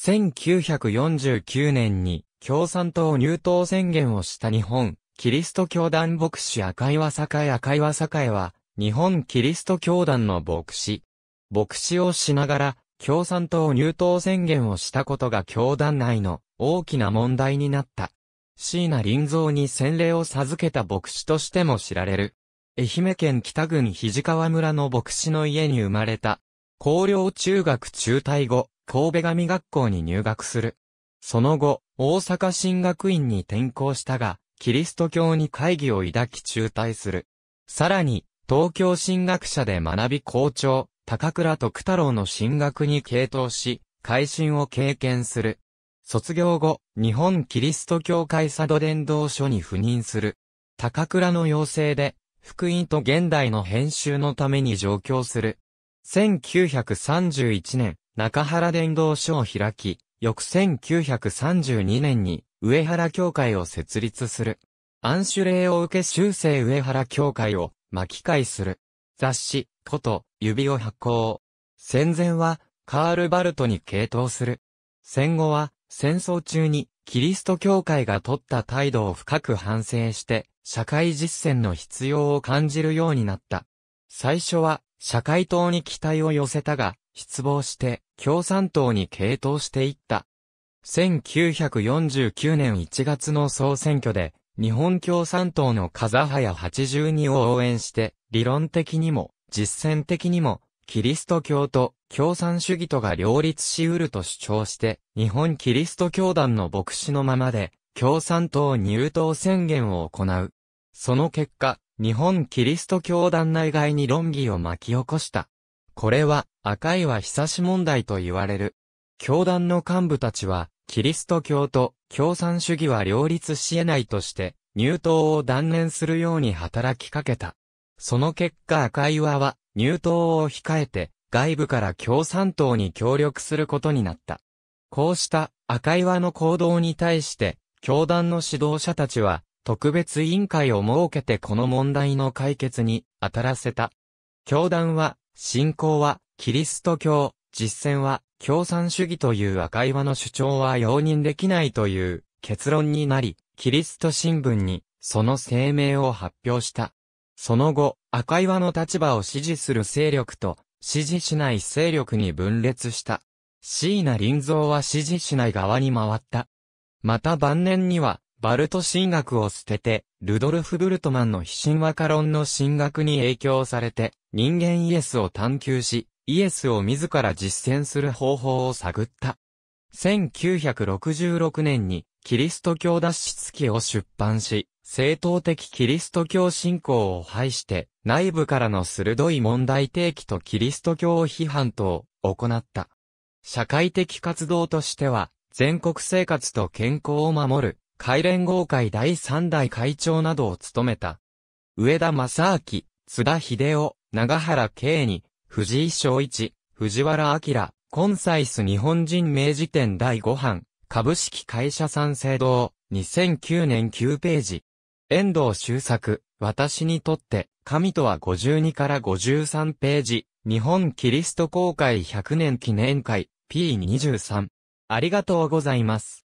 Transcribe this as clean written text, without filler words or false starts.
1949年に共産党入党宣言をした日本キリスト教団牧師赤岩栄は日本キリスト教団の牧師をしながら共産党入党宣言をしたことが教団内の大きな問題になった。椎名林蔵に洗礼を授けた牧師としても知られる。愛媛県北郡肱川村の牧師の家に生まれた。光陵中学中退後、神戸神学校に入学する。その後、大阪神学院に転校したが、キリスト教に懐疑を抱き中退する。さらに、東京神学社で学び校長、高倉徳太郎の神学に傾倒し、改心を経験する。卒業後、日本キリスト教会佐渡伝道所に赴任する。高倉の要請で、福音と現代の編集のために上京する。1931年、中原伝道所を開き、翌1932年に上原教会を設立する。安守礼を受け終生上原教会を巻き会する。雑誌、琴、指を発行。戦前はカール・バルトに傾倒する。戦後は戦争中にキリスト教会が取った態度を深く反省して、社会実践の必要を感じるようになった。最初は社会党に期待を寄せたが、失望して共産党に傾倒していった。1949年1月の総選挙で、日本共産党の風早82を応援して、理論的にも実践的にも、キリスト教と共産主義とが両立し得ると主張して、日本キリスト教団の牧師のままで、共産党入党宣言を行う。その結果、日本キリスト教団内外に論議を巻き起こした。これは赤岩久志問題と言われる。教団の幹部たちは、キリスト教と共産主義は両立し得ないとして、入党を断念するように働きかけた。その結果赤岩は、入党を控えて、外部から共産党に協力することになった。こうした赤岩の行動に対して、教団の指導者たちは、特別委員会を設けてこの問題の解決に当たらせた。教団は、信仰はキリスト教、実践は共産主義という赤岩の主張は容認できないという結論になり、キリスト新聞にその声明を発表した。その後、赤岩の立場を支持する勢力と支持しない勢力に分裂した。椎名林蔵は支持しない側に回った。また晩年には、バルト神学を捨てて、ルドルフ・ブルトマンの非神話化論の神学に影響されて、人間イエスを探求し、イエスを自ら実践する方法を探った。1966年に、キリスト教脱出記を出版し、正統的キリスト教信仰を排して、内部からの鋭い問題提起とキリスト教批判等を行った。社会的活動としては、全国生活と健康を守る。会連合会第3代会長などを務めた。上田正明、津田秀夫、永原圭に、藤井正一、藤原明、コンサイス日本人名辞典第5版、株式会社三省堂、2009年9ページ。遠藤周作、私にとって、神とは52から53ページ、日本キリスト公会100年記念会、P23。ありがとうございます。